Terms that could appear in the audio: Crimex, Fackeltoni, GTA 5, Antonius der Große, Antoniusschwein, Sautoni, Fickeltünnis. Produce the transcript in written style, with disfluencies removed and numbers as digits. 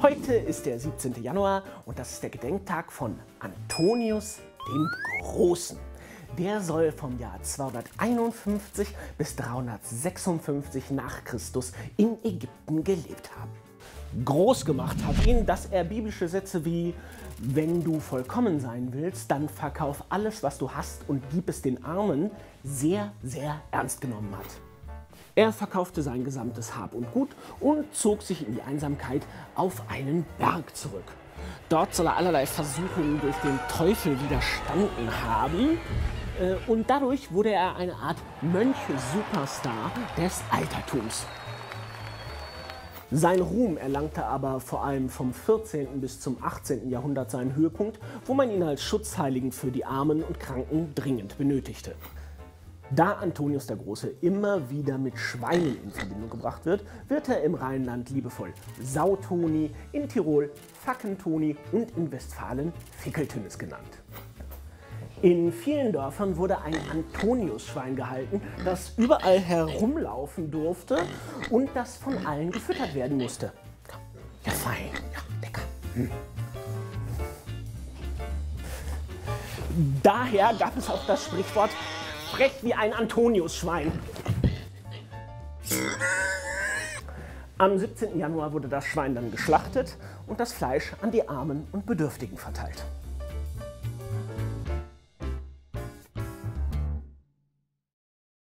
Heute ist der 17. Januar und das ist der Gedenktag von Antonius dem Großen. Der soll vom Jahr 251 bis 356 nach Christus in Ägypten gelebt haben. Groß gemacht hat ihn, dass er biblische Sätze wie "Wenn du vollkommen sein willst, dann verkauf alles, was du hast und gib es den Armen" sehr, sehr ernst genommen hat. Er verkaufte sein gesamtes Hab und Gut und zog sich in die Einsamkeit auf einen Berg zurück. Dort soll er allerlei Versuchungen durch den Teufel widerstanden haben und dadurch wurde er eine Art Mönch-Superstar des Altertums. Sein Ruhm erlangte aber vor allem vom 14. bis zum 18. Jahrhundert seinen Höhepunkt, wo man ihn als Schutzheiligen für die Armen und Kranken dringend benötigte. Da Antonius der Große immer wieder mit Schweinen in Verbindung gebracht wird, wird er im Rheinland liebevoll Sautoni, in Tirol Fackeltoni und in Westfalen Fickeltünnis genannt. In vielen Dörfern wurde ein Antoniusschwein gehalten, das überall herumlaufen durfte und das von allen gefüttert werden musste. Ja, fein, ja, lecker. Daher gab es auch das Sprichwort: frech wie ein Antoniusschwein. Am 17. Januar wurde das Schwein dann geschlachtet und das Fleisch an die Armen und Bedürftigen verteilt.